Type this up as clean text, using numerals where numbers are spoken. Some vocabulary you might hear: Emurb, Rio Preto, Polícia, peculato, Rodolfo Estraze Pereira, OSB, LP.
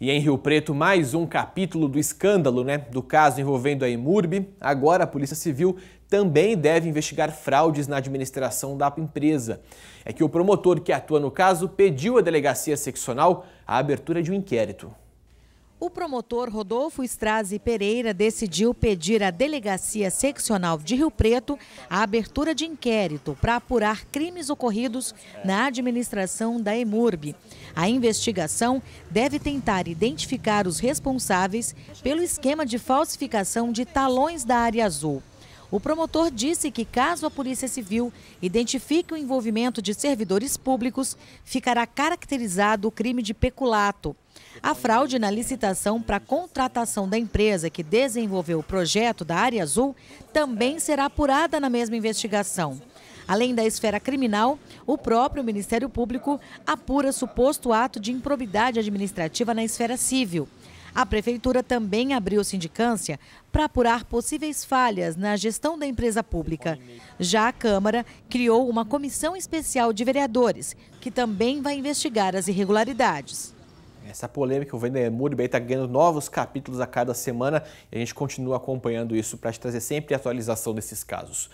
E em Rio Preto, mais um capítulo do escândalo, do caso envolvendo a Emurb. Agora, a Polícia Civil também deve investigar fraudes na administração da empresa. É que o promotor que atua no caso pediu à delegacia seccional a abertura de um inquérito. O promotor Rodolfo Estraze Pereira decidiu pedir à Delegacia Seccional de Rio Preto a abertura de inquérito para apurar crimes ocorridos na administração da Emurb. A investigação deve tentar identificar os responsáveis pelo esquema de falsificação de talões da área azul. O promotor disse que, caso a Polícia Civil identifique o envolvimento de servidores públicos, ficará caracterizado o crime de peculato. A fraude na licitação para a contratação da empresa que desenvolveu o projeto da área azul também será apurada na mesma investigação. Além da esfera criminal, o próprio Ministério Público apura suposto ato de improbidade administrativa na esfera civil. A Prefeitura também abriu sindicância para apurar possíveis falhas na gestão da empresa pública. Já a Câmara criou uma comissão especial de vereadores, que também vai investigar as irregularidades. Essa polêmica envolvendo a Emurb está ganhando novos capítulos a cada semana e a gente continua acompanhando isso para te trazer sempre a atualização desses casos.